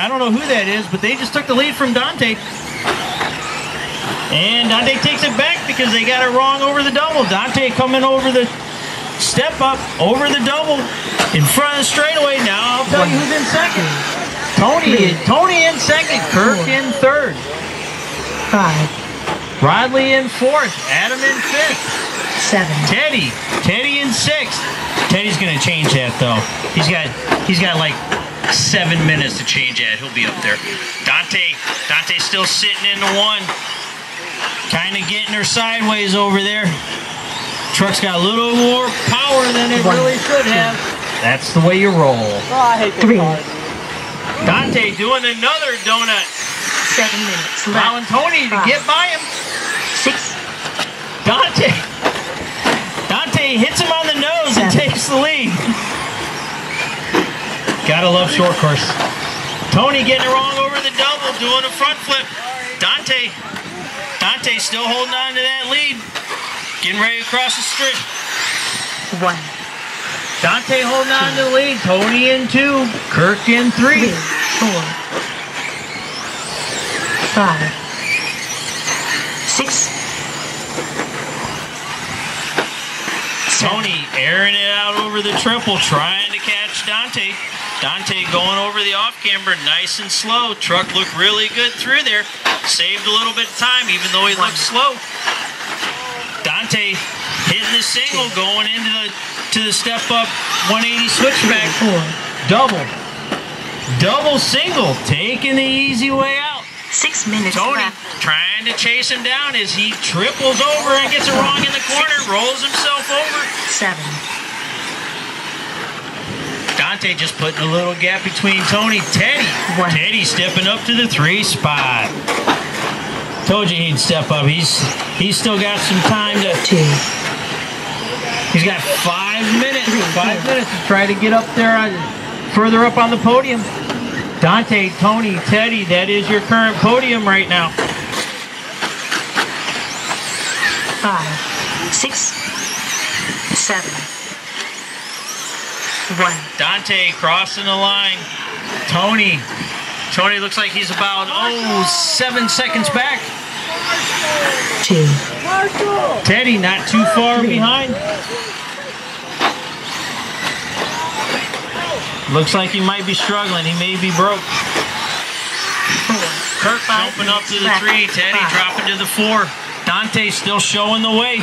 I don't know who that is, but they just took the lead from Dante. And Dante takes it back because they got it wrong over the double. Dante coming over the step up, over the double, in front of the straightaway. Now I'll tell you who's in second. Tony in second, Kirk in third. Rodley in fourth, Adam in fifth. Teddy in sixth. Teddy's gonna change that though. He's got like 7 minutes to change that. He'll be up there. Dante's still sitting in the one. Kind of getting her sideways over there. Truck's got a little more power than it really should have. That's the way you roll. Oh, I hate that. Dante doing another donut. 7 minutes left. Allowing Tony to get by him. Six. Dante hits him on the nose and takes the lead. Gotta love short course. Tony getting it wrong over the double, doing a front flip. Dante still holding on to that lead. Getting ready to cross the street. One. Dante holding on to the lead. Tony in two. Kirk in three. 4. 5. 6. Tony airing it out over the triple, trying to catch Dante. Dante going over the off-camber, nice and slow. Truck looked really good through there. Saved a little bit of time, even though he looked slow. Dante hitting the single, going into the step-up 180 switchback. Double single, taking the easy way out. 6 minutes Tony left. Trying to chase him down as he triples over and gets it wrong in the corner, rolls himself over. 7. Dante just putting a little gap between Tony. Teddy stepping up to the 3 spot. Told you he'd step up. He's still got some time to... 2. He's got 5 minutes. 5 minutes to try to get up there, further up on the podium. Dante, Tony, Teddy, that is your current podium right now. 5, 6, 7, 1. Dante crossing the line. Tony looks like he's about 7 seconds back. 2. Teddy not too far 3. Behind. Looks like he might be struggling. He may be broke. 4. Kirk jumping up to the 3. Teddy dropping to the 4. Dante still showing the way.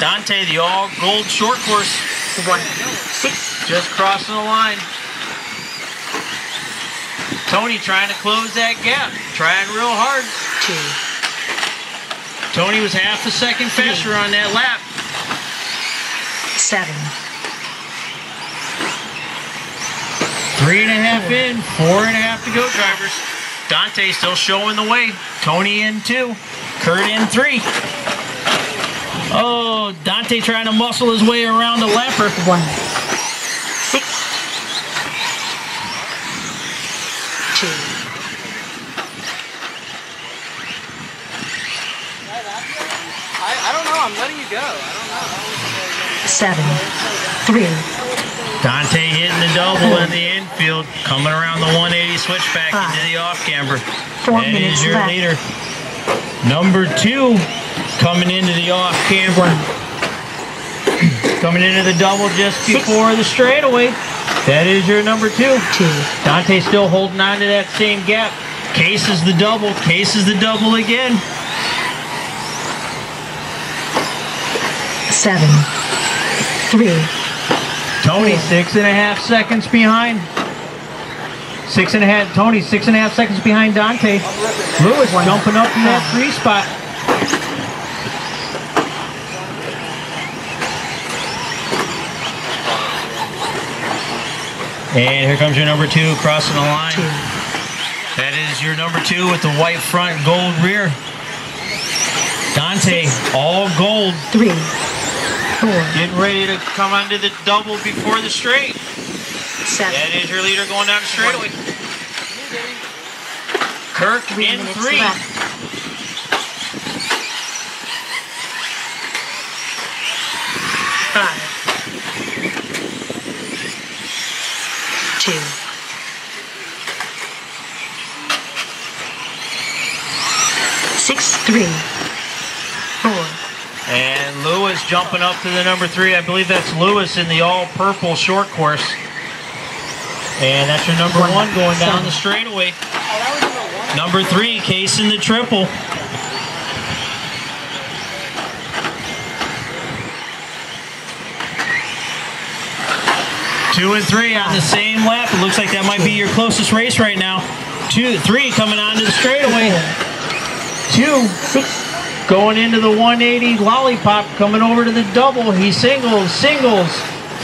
Dante, the all-gold short course. 1. 6. Just crossing the line. Tony trying to close that gap. Trying real hard. 2. Tony was half a second faster on that lap. 7. 3.5 in, 4.5 to go, drivers. Dante still showing the way. Tony in 2, Kurt in 3. Oh, Dante trying to muscle his way around the lapper. 1. 6. 2. I don't know, I'm letting you go. 7. 3. Dante hitting the double in the infield, coming around the 180 switchback into the off camber. That is your leader. Number 2 coming into the off camber. Coming into the double just before the straightaway. That is your number 2. Dante still holding on to that same gap. Cases the double again. 7. 3. Tony 6.5 seconds behind. 6.5. Tony 6.5 seconds behind Dante. Lewis jumping up in that 3 spot. And here comes your number 2 crossing the line. That is your number 2 with the white front, gold rear. Dante, all gold. 3. Getting ready to come onto the double before the straight. 7. That is your leader going down the straightaway. Kirk in 3. Left. 5. 2. 6, 3, 4. And Lewis jumping up to the number 3. I believe that's Lewis in the all-purple short course. And that's your number 1 going down the straightaway. Number 3, casing the triple. Two and three on the same lap. It looks like that might be your closest race right now. 2, 3 coming onto the straightaway. 2, 6. Going into the 180 lollipop, coming over to the double. He singles, singles,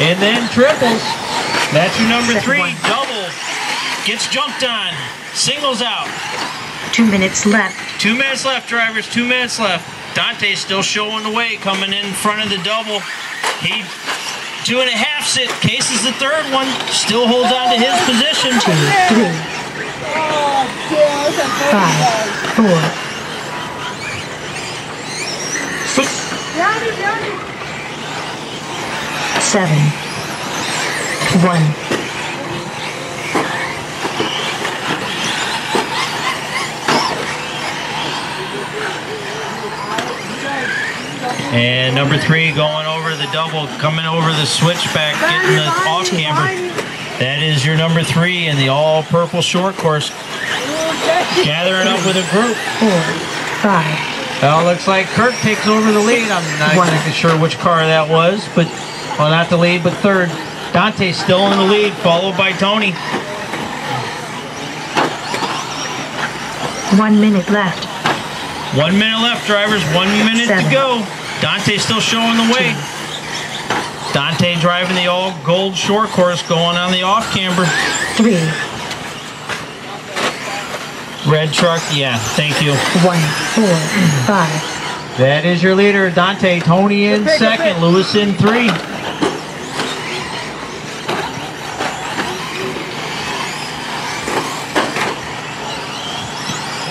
and then triples. That's your number 3, double. Gets jumped on, singles out. 2 minutes left. 2 minutes left, drivers, 2 minutes left. Dante's still showing the way, coming in front of the double. He 2.5s it, cases the 3rd one, still holds on to his position. 2, 3, 5, 4. 6, 7, 1. And number 3 going over the double, coming over the switchback, getting the off camber. That is your number 3 in the all purple short course. Gathering up with a group. 4, 5. Well, it looks like Kirk takes over the lead. I'm not exactly sure which car that was, but, well, not the lead, but 3rd. Dante's still in the lead, followed by Tony. 1 minute left. 1 minute left, drivers. 1 minute to go. Dante's still showing the way. Dante driving the all-gold short course, going on the off-camber. 3. Red truck, yeah, thank you. 1, 4, 5. That is your leader, Dante. Tony in 2nd, Lewis in 3.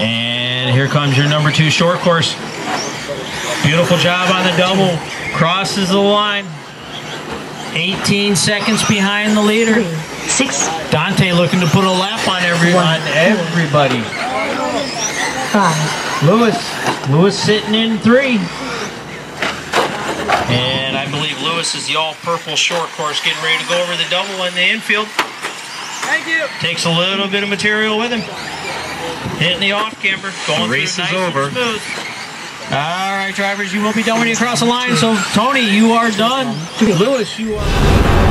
And here comes your number 2 short course. Beautiful job on the double. Crosses the line. 18 seconds behind the leader. 6. Dante looking to put a lap on everybody. 5. Lewis sitting in 3. And I believe Lewis is the all-purple short course, getting ready to go over the double in the infield. Thank you. Takes a little bit of material with him. Hitting the off-camber. Going race is over. Smooth. All right, drivers, you will be done when you cross the line. So, Tony, you are done. Lewis, you are...